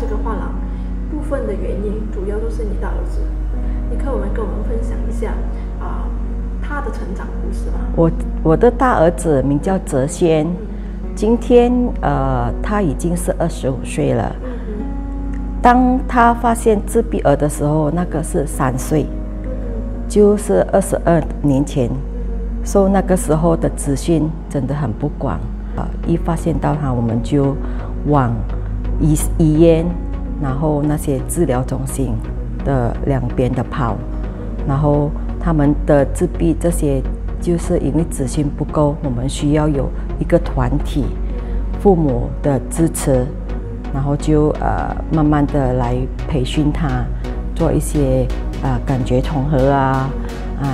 这个画廊，部分的原因主要都是你的儿子。你可以跟我们分享一下他的成长故事吗？我的大儿子名叫哲轩，今天他已经是25岁了。当他发现自闭儿的时候，那个是3岁，就是22年前。所以那个时候的资讯真的很不广一发现到他，我们就往医院，然后那些治疗中心的两边的跑，然后他们的自闭这些，就是因为资讯不够，我们需要有一个团体，父母的支持，然后就慢慢的来培训他，做一些感觉统合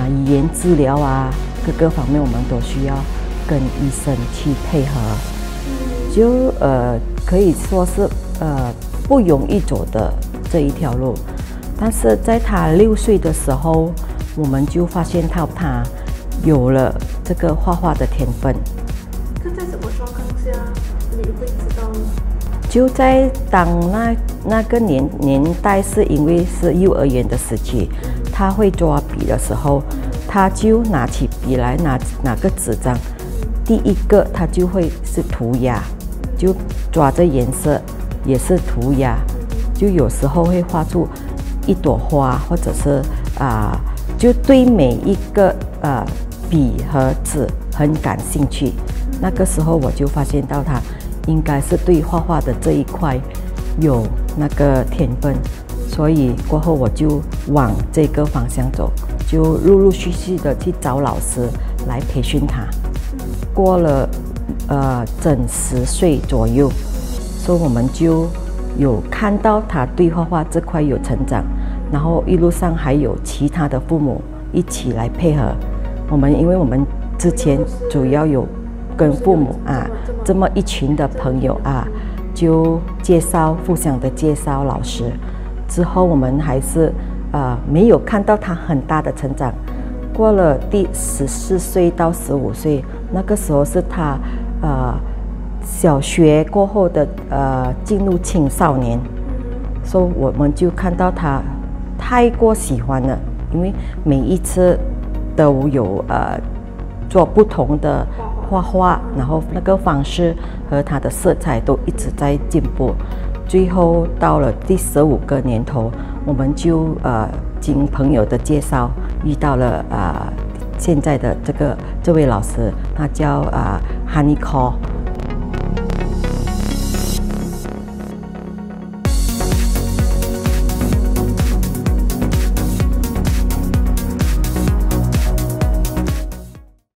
语言治疗各方面我们都需要跟医生去配合，就可以说是不容易走的这一条路。但是在他6岁的时候，我们就发现到他有了这个画画的天分。可在什么状况下你会知道呢？就在当那个年代，是因为是幼儿园的时期，他会抓笔的时候，他就拿起笔来，拿哪个纸张，第一个他就会是涂鸦，就抓着颜色也是涂鸦，就有时候会画出一朵花，或者是就对每一个笔和纸很感兴趣。那个时候我就发现到他应该是对画画的这一块有那个天分，所以过后我就往这个方向走，就陆续的去找老师来培训他。过了整10岁左右，所以我们就有看到他对画画这块有成长，然后一路上还有其他的父母一起来配合我们，因为我们之前主要有跟父母这么一群的朋友就互相介绍老师。之后我们还是没有看到他很大的成长。过了第14岁到15岁，那个时候是他小学过后的进入青少年，所以我们就看到他太过喜欢了，因为每一次都有做不同的画画，然后那个方式和他的色彩都一直在进步。最后到了第15个年头，我们就经朋友的介绍遇到了现在的这位老师，他叫Honeycore。